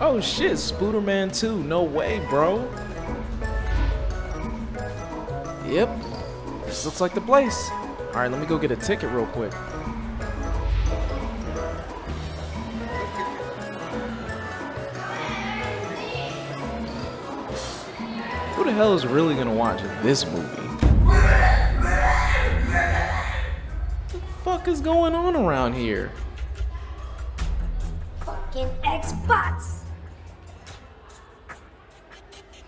Oh shit, Spooderman 2. No way, bro. Yep. This looks like the place. Alright, let me go get a ticket real quick. Who the hell is really gonna watch this movie? What the fuck is going on around here? Fucking Xbox!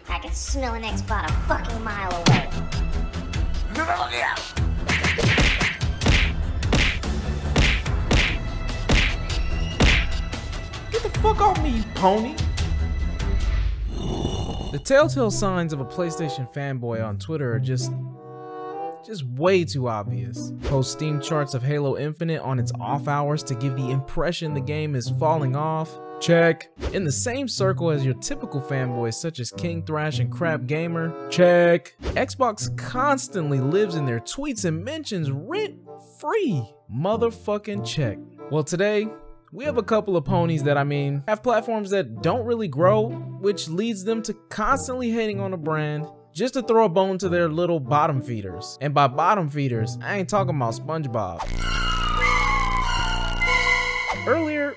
I can smell an Xbox a fucking mile away. Get the fuck off me, you pony! The telltale signs of a PlayStation fanboy on Twitter are just way too obvious. Post Steam charts of Halo Infinite on its off hours to give the impression the game is falling off. Check. In the same circle as your typical fanboys such as King Thrash and Crab Gamer. Check. Xbox constantly lives in their tweets and mentions rent free. Motherfucking check. Well, today we have a couple of ponies that, I mean, have platforms that don't really grow, which leads them to constantly hating on a brand just to throw a bone to their little bottom feeders. And by bottom feeders, I ain't talking about SpongeBob. Earlier,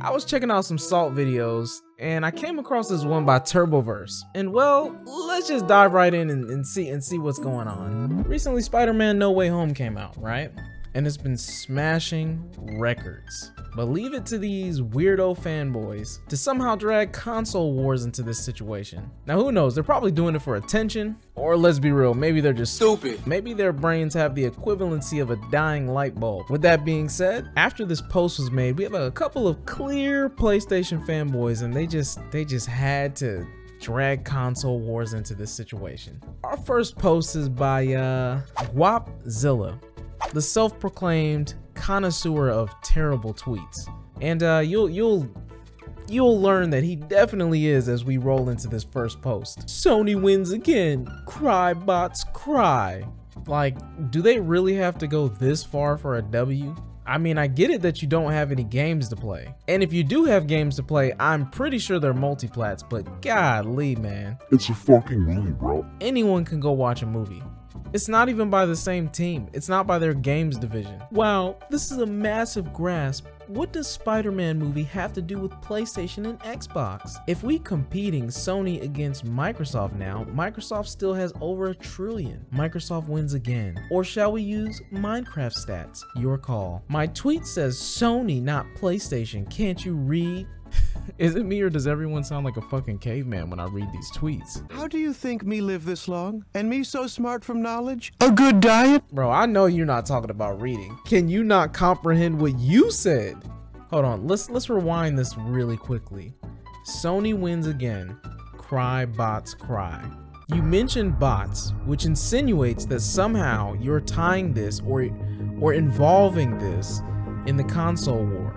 I was checking out some Salt videos, and I came across this one by Turboverse. And well, let's just dive right in and see what's going on. Recently, Spider-Man No Way Home came out, right? And it's been smashing records. But leave it to these weirdo fanboys to somehow drag console wars into this situation. Now who knows, they're probably doing it for attention, or let's be real, maybe they're just stupid. Maybe their brains have the equivalency of a dying light bulb. With that being said, after this post was made, we have a couple of clear PlayStation fanboys, and they just had to drag console wars into this situation. Our first post is by Guapzilla, the self-proclaimed connoisseur of terrible tweets, and you'll learn that he definitely is as we roll into this first post. Sony wins again. Cry bots cry. Like, do they really have to go this far for a W? I mean, I get it that you don't have any games to play, and if you do have games to play, I'm pretty sure they're multiplats. But golly, man, it's a fucking movie, bro. Anyone can go watch a movie. It's not even by the same team. It's not by their games division. Wow, this is a massive grasp. What does Spider-Man movie have to do with PlayStation and Xbox? If we competing Sony against Microsoft now, Microsoft still has over a trillion. Microsoft wins again. Or shall we use Minecraft stats? Your call. My tweet says Sony, not PlayStation. Can't you read? Is it me, or does everyone sound like a fucking caveman when I read these tweets? How do you think me live this long? And me so smart from knowledge? A good diet? Bro, I know you're not talking about reading. Can you not comprehend what you said? Hold on, let's rewind this really quickly. Sony wins again. Cry bots cry. You mentioned bots, which insinuates that somehow you're tying this or involving this in the console war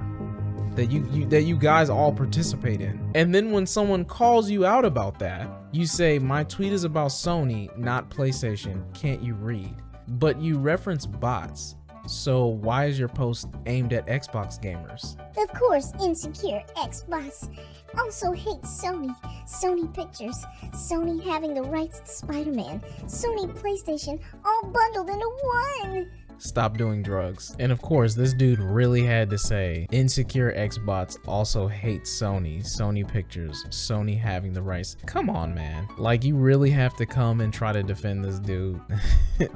that you guys all participate in. And then when someone calls you out about that, you say, my tweet is about Sony, not PlayStation, can't you read? But you reference bots. So why is your post aimed at Xbox gamers? Of course, insecure Xbox also hates Sony, Sony Pictures, Sony having the rights to Spider-Man, Sony PlayStation all bundled into one. Stop doing drugs. And of course, this dude really had to say, insecure Xbox also hates Sony, Sony Pictures, Sony having the rights. Come on, man. Like, you really have to come and try to defend this dude.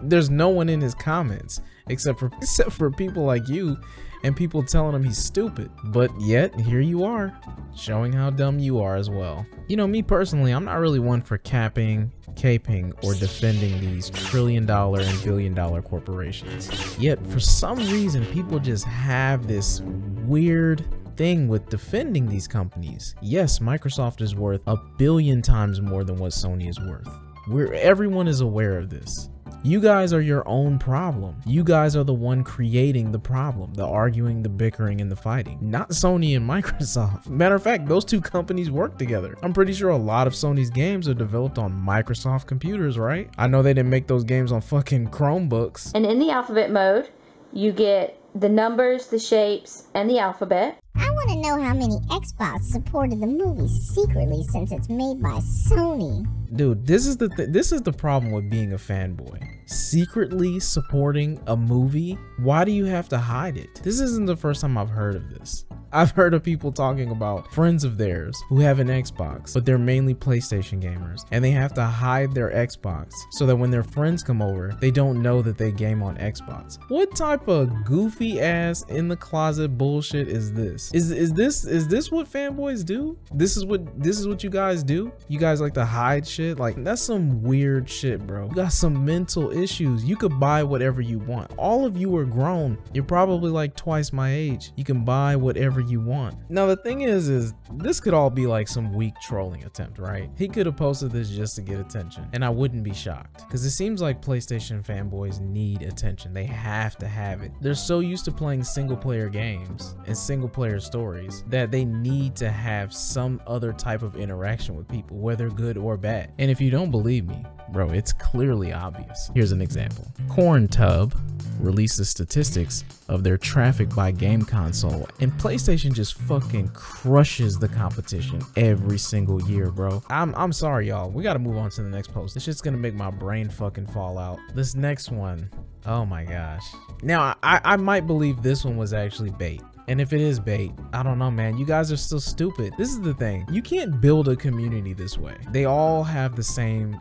There's no one in his comments except for people like you and people telling him he's stupid. But yet, here you are, showing how dumb you are as well. You know, me personally, I'm not really one for capping, caping, or defending these trillion-dollar and billion-dollar corporations. Yet, for some reason, people just have this weird thing with defending these companies. Yes, Microsoft is worth a billion times more than what Sony is worth. Everyone is aware of this. You guys are your own problem. You guys are the one creating the problem, the arguing, the bickering, and the fighting, not Sony and Microsoft. Matter of fact, those two companies work together. I'm pretty sure a lot of Sony's games are developed on Microsoft computers, right? I know they didn't make those games on fucking Chromebooks. And in the alphabet mode, you get the numbers, the shapes, and the alphabet. want to know how many Xbox supported the movie secretly since it's made by Sony. Dude, this is the problem with being a fanboy. Secretly supporting a movie? Why do you have to hide it? This isn't the first time I've heard of this. I've heard of people talking about friends of theirs who have an Xbox, but they're mainly PlayStation gamers, and they have to hide their Xbox so that when their friends come over, they don't know that they game on Xbox. What type of goofy ass in the closet bullshit is this? Is this what fanboys do? This is what you guys do? You guys like to hide shit? Like, that's some weird shit, bro. You got some mental issues. You could buy whatever you want. All of you are grown. You're probably like twice my age. You can buy whatever you want. Now the thing is this could all be like some weak trolling attempt, right? He could have posted this just to get attention, and I wouldn't be shocked, because it seems like PlayStation fanboys need attention. They have to have it. They're so used to playing single player games and single player stories that they need to have some other type of interaction with people, whether good or bad. And if you don't believe me, bro, it's clearly obvious. Here's an example. CornTub releases statistics of their traffic by game console, and PlayStation just fucking crushes the competition every single year, bro. I'm sorry, y'all. We gotta move on to the next post. This shit's gonna make my brain fucking fall out. This next one, oh my gosh. Now, I might believe this one was actually bait. And if it is bait, I don't know, man. You guys are still stupid. This is the thing. You can't build a community this way. They all have the same,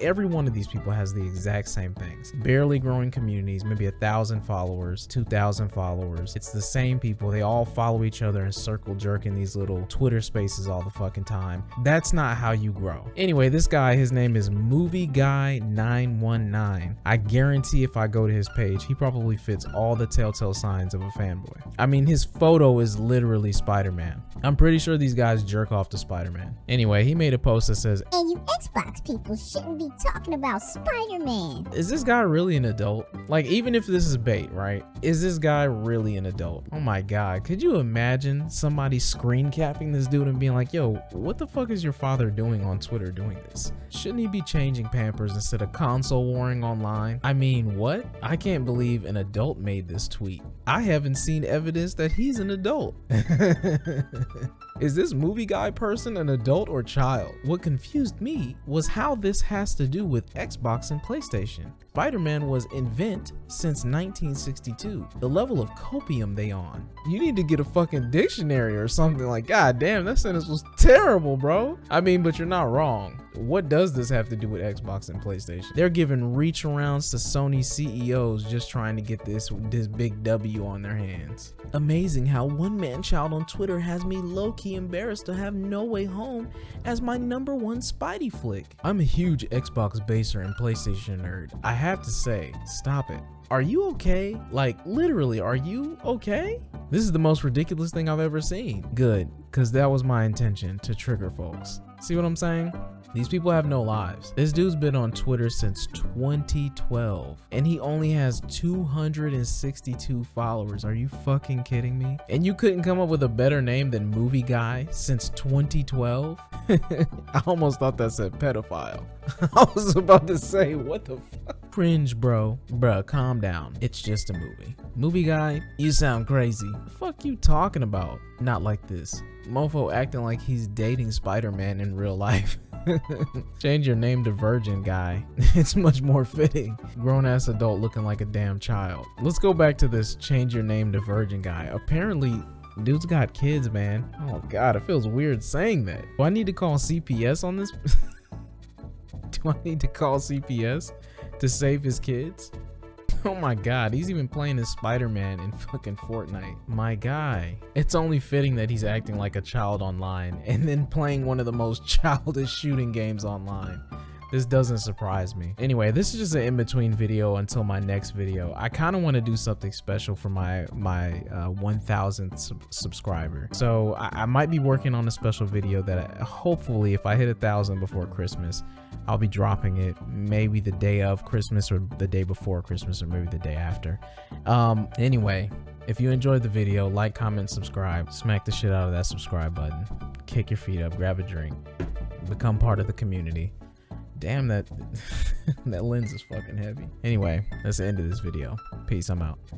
every one of these people has the exact same things. Barely growing communities, maybe 1,000 followers, 2,000 followers. It's the same people. They all follow each other and circle jerk in these little Twitter spaces all the fucking time. That's not how you grow. Anyway, this guy, his name is MovieGuy919. I guarantee if I go to his page, he probably fits all the telltale signs of a fanboy. I mean, his photo is literally Spider-Man. I'm pretty sure these guys jerk off to Spider-Man. Anyway, he made a post that says, "And you Xbox people shouldn't be talking about Spider-Man." Is this guy really an adult? Like, even if this is bait, right? Is this guy really an adult? Oh my God, could you imagine somebody screen capping this dude and being like, "Yo, what the fuck is your father doing on Twitter doing this? Shouldn't he be changing Pampers instead of console warring online?" I mean, what? I can't believe an adult made this tweet. I haven't seen evidence that he's an adult. Is this movie guy person an adult or child? What confused me was how this has to do with Xbox and PlayStation. Spider-Man was in vent since 1962. The level of copium they on. You need to get a fucking dictionary or something. Like, God damn, that sentence was terrible, bro. I mean, but you're not wrong. What does this have to do with Xbox and PlayStation? They're giving reach arounds to Sony CEOs just trying to get this big W on their hands. Amazing how one man child on Twitter has me low-key embarrassed to have No Way Home as my #1 Spidey flick. I'm a huge Xbox baser and PlayStation nerd. I have to say, stop it. Are you okay? Like, literally, are you okay? This is the most ridiculous thing I've ever seen. Good, because that was my intention, to trigger folks. See what I'm saying? These people have no lives. This dude's been on Twitter since 2012, and he only has 262 followers. Are you fucking kidding me? And you couldn't come up with a better name than Movie Guy since 2012? I almost thought that said pedophile. I was about to say, what the fuck? Cringe, bro. Bruh, calm down. It's just a movie. Movie Guy, you sound crazy. The fuck you talking about? Not like this. Mofo acting like he's dating Spider-Man in real life. Change your name to Virgin Guy. It's much more fitting. Grown ass adult looking like a damn child. Let's go back to this change your name to Virgin Guy. Apparently, dude's got kids, man. Oh God, it feels weird saying that. Do I need to call CPS on this? Do I need to call CPS to save his kids? Oh my God, he's even playing as Spider-Man in fucking Fortnite. My guy. It's only fitting that he's acting like a child online and then playing one of the most childish shooting games online. This doesn't surprise me. Anyway, this is just an in-between video until my next video. I kind of want to do something special for my 1,000th subscriber. So I might be working on a special video that hopefully if I hit 1,000 before Christmas, I'll be dropping it maybe the day of Christmas or the day before Christmas or maybe the day after. Anyway, if you enjoyed the video, like, comment, subscribe, smack the shit out of that subscribe button, kick your feet up, grab a drink, become part of the community. Damn, that lens is fucking heavy. Anyway, that's the end of this video. Peace, I'm out.